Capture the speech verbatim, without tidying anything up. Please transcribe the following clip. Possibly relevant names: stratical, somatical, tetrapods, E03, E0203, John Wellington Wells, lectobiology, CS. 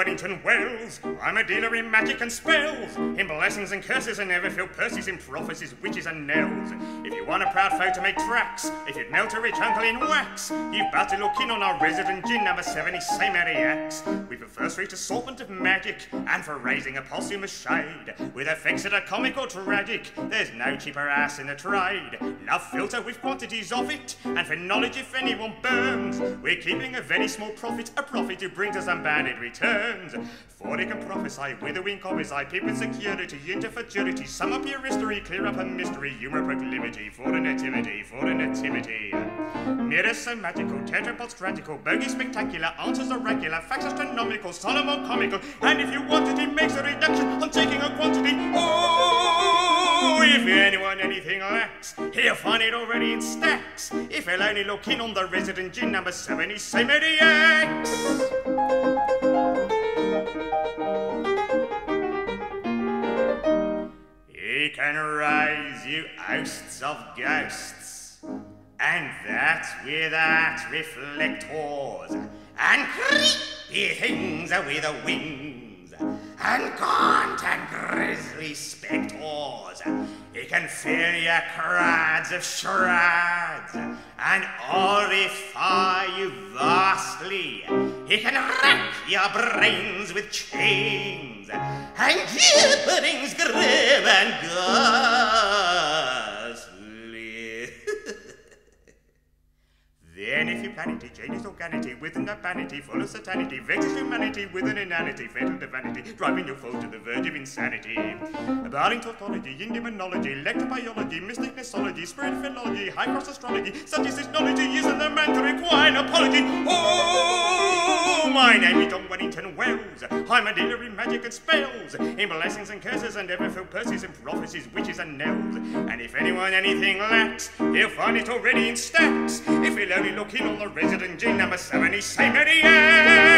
Wellington Wells. I'm a dealer in magic and spells, in blessings and curses, and never fill purses in prophecies, witches and knells. If you want a proud foe to make tracks, if you'd melt a rich uncle in wax, you've but to look in on our resident gin number seventy, Saint Mary Axe. We've a first rate assortment of magic, and for raising a posthumous shade, with effects that are comic or tragic, there's no cheaper ass in the trade. Enough filter with quantities of it, and for knowledge if anyone burns, we're keeping a very small profit, a profit who brings us unbounded returns. For they can prophesy, wither wink obviously, peep in security, into futurity, sum up your history, clear up a mystery, humour proclivity, for the nativity, for the nativity. Mirror somatical, tetrapods stratical, bogey spectacular, answers oracular, facts astronomical, solemn or comical, and if you want it, it makes a reduction on taking a quantity. Oh, if anyone anything lacks, he'll find it already in stacks, if he'll only look in on the resident gin number seventy, Saint Mary Axe. He can raise you hosts of ghosts, and that without reflectors, and creepy things with the wings, and gaunt and grisly spectres. He can fill your crowds of charades, and horrify you vastly. He can rack your brains with chains, and jeopardings grim and ghastly. Then if you plan it, changes organity within the vanity, full of satanity, vexes humanity with an inanity, fatal to vanity, driving your foe to the verge of insanity. Abarring tautology, yin demonology, lectobiology, mystic mythology, spirit philology, high cross astrology, such is his knowledge, he isn't the man to require an apology. Oh, my name is John Wellington Wells. I'm a dealer in magic and spells, in blessings and curses, and ever fill purses in prophecies, witches and knells. And if anyone anything lacks, he'll find it already in stacks, if he'll only look in on the resident gin number seventy, Saint Mary Axe.